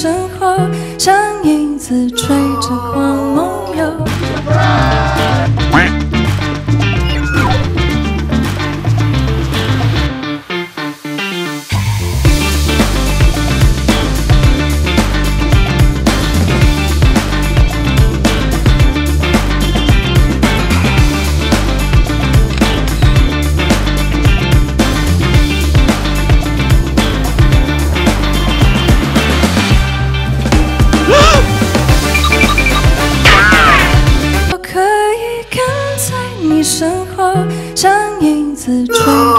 生活，像影子追着光梦游。我可以跟在你身后，像影子追。